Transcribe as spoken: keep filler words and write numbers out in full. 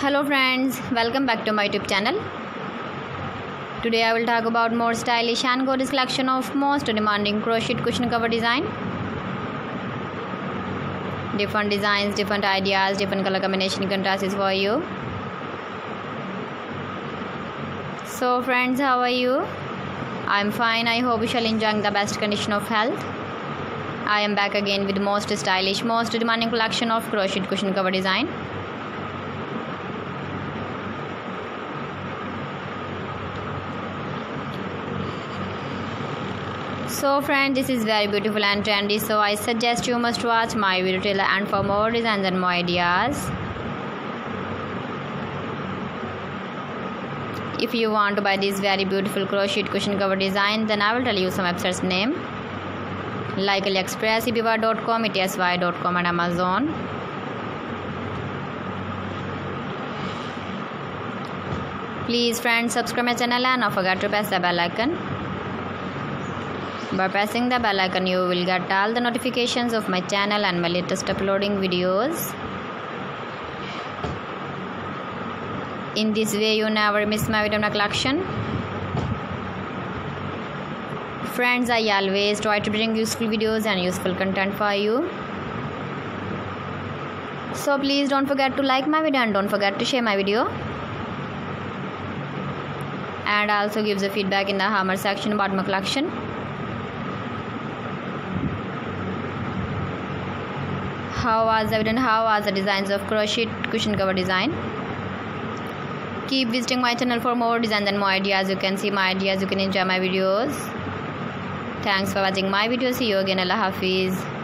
Hello friends, welcome back to my YouTube channel. Today I will talk about more stylish and gorgeous collection of most demanding crochet cushion cover design. Different designs, different ideas, different color combination contrast is for you. So friends, how are you? I am fine. I hope you shall enjoying the best condition of health. I am back again with most stylish, most demanding collection of crochet cushion cover design. So friends, this is very beautiful and trendy, so I suggest you must watch my video till the end for more designs and more ideas. If you want to buy this very beautiful crochet cushion cover design, then I will tell you some websites name like AliExpress, eBay dot com, Etsy dot com and Amazon. Please friends, subscribe my channel and don't forget to press the bell icon. By pressing the bell icon, you will get all the notifications of my channel and my latest uploading videos. In this way, you never miss my video collection. Friends, I always try to bring useful videos and useful content for you. So please don't forget to like my video and don't forget to share my video. And also give the feedback in the hammer section about my collection. How was the video and how was the designs of crochet cushion cover design? Keep visiting my channel for more designs and more ideas. You can see my ideas, you can enjoy my videos. Thanks for watching my video. See you again. Allah Hafiz.